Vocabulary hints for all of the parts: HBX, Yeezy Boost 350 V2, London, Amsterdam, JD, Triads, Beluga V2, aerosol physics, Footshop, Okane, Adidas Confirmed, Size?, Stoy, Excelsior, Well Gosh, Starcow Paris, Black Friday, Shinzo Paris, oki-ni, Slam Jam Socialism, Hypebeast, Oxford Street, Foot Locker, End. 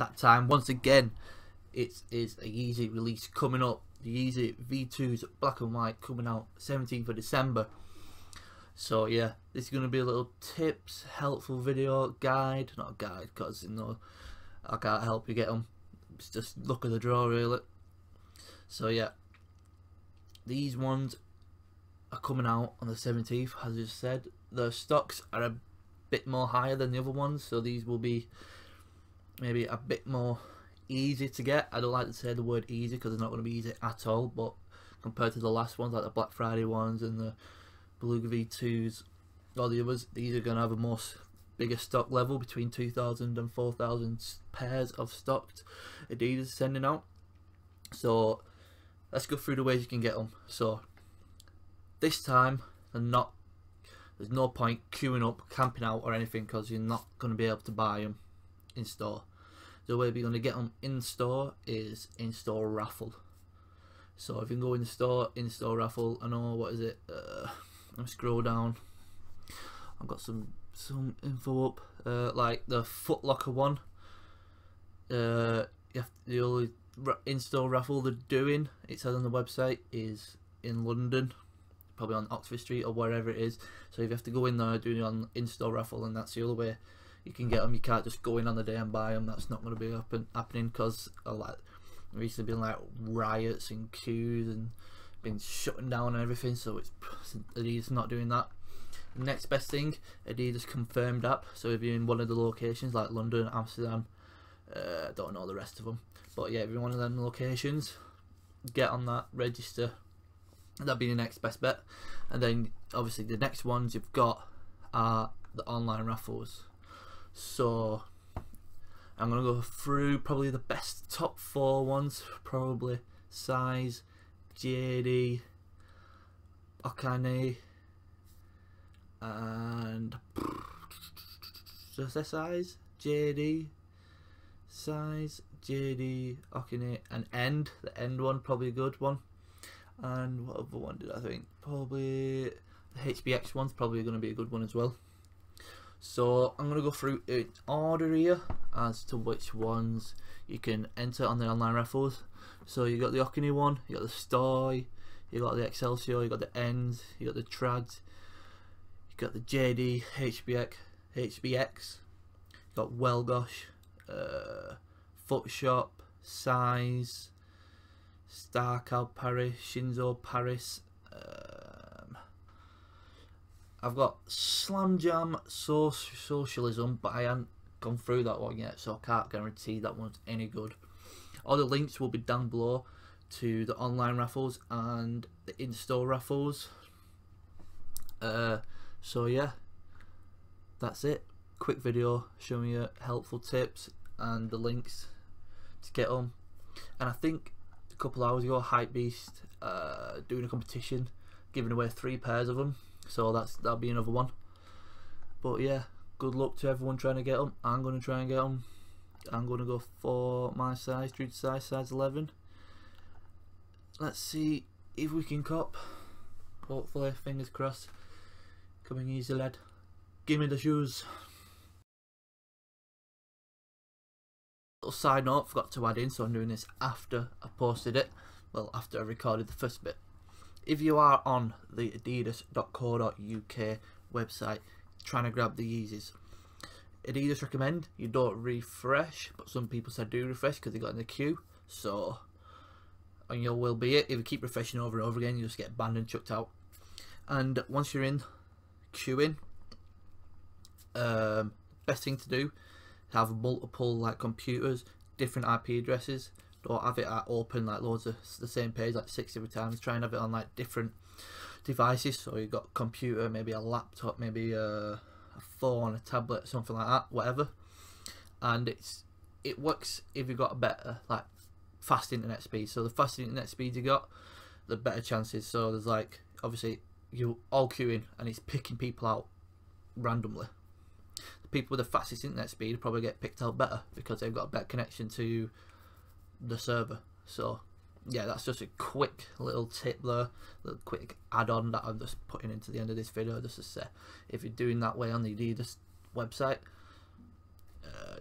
that time. Once again, it is a Yeezy release coming up. The Yeezy V2's black and white coming out 17th of December. So yeah, this is going to be a little tips, helpful video, guide, not a guide, because you know, I can't help you get them. It's just luck of the draw really. So yeah, these ones are coming out on the 17th, as I just said. The stocks are a bit more higher than the other ones, so these will be maybe a bit more easy to get. I don't like to say the word easy because they're not going to be easy at all, but compared to the last ones, like the Black Friday ones and the Beluga V2s, all the others, these are going to have a more bigger stock level, between 2,000 and 4,000 pairs of stocked Adidas sending out. So let's go through the ways you can get them. So this time they're not, there's no point queuing up, camping out or anything, because you're not going to be able to buy them in store. The way we're going to get them in store is in-store raffle. So if you can go in-store raffle, I know, what is it, let me scroll down, I've got some info up, like the Foot Locker one, the only in-store raffle they're doing, it says on the website, is in London, probably on Oxford Street or wherever it is. So if you have to go in there, do it on in-store raffle, and that's the other way you can get them. You can't just go in on the day and buy them. That's not going to be happening, because a lot recently been like riots and queues and been shutting down and everything, so it's Adidas not doing that. Next best thing, Adidas Confirmed app. So if you're in one of the locations like London, Amsterdam, I don't know the rest of them, but yeah, if you're in one of them locations, get on that, register. That'd be the next best bet. And then obviously the next ones you've got are the online raffles. So I'm gonna go through probably the best top 4 ones, probably size, JD, Okane, and just their size, JD, Okane, and End. The End one probably a good one. And what other one did I think? Probably the HBX one's probably going to be a good one as well. So I'm going to go through in order here as to which ones you can enter on the online raffles. So you got the Oki-ni one, you got the Stoy, you got the Excelsior, you got the End, you got the Triads, you got the JD, HBX, you got Wellgosh, Footshop, size, Starcow Paris, Shinzo Paris. I've got Slam Jam Socialism, but I haven't gone through that one yet, so I can't guarantee that one's any good. All the links will be down below to the online raffles and the in-store raffles. So yeah, that's it. Quick video showing you helpful tips and the links to get them. And I think couple hours ago Hypebeast doing a competition, giving away 3 pairs of them, so that'll be another one. But yeah, good luck to everyone trying to get them. I'm going to try and get them. I'm going to go for my size, true to size 11. Let's see if we can cop, hopefully, fingers crossed. Coming easy, lad, give me the shoes. Little side note, forgot to add in, so I'm doing this after I posted it, well, after I recorded the first bit. If you are on the adidas.co.uk website trying to grab the Yeezys, Adidas recommend you don't refresh, but some people said do refresh because they got in the queue, so on your will be it. If you keep refreshing over and over again, you just get banned and chucked out. And once you're in queuing, best thing to do, have multiple like computers, different IP addresses. Don't have it at open like loads of the same page like 6 every time. Try and have it on like different devices. So you've got a computer, maybe a laptop, maybe a phone, a tablet, something like that, whatever. And it works if you've got a better like fast internet speed. So the faster internet speed you got, the better chances. So there's like, obviously you're all queuing and it's picking people out randomly. The people with the fastest internet speed probably get picked out better because they've got a better connection to the server. So yeah, that's just a quick little tip there, little quick add-on that I'm just putting into the end of this video, just to say if you're doing that way on the Adidas website,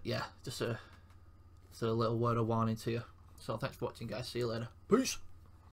yeah, just a So a little word of warning to you. So thanks for watching, guys. See you later. Peace.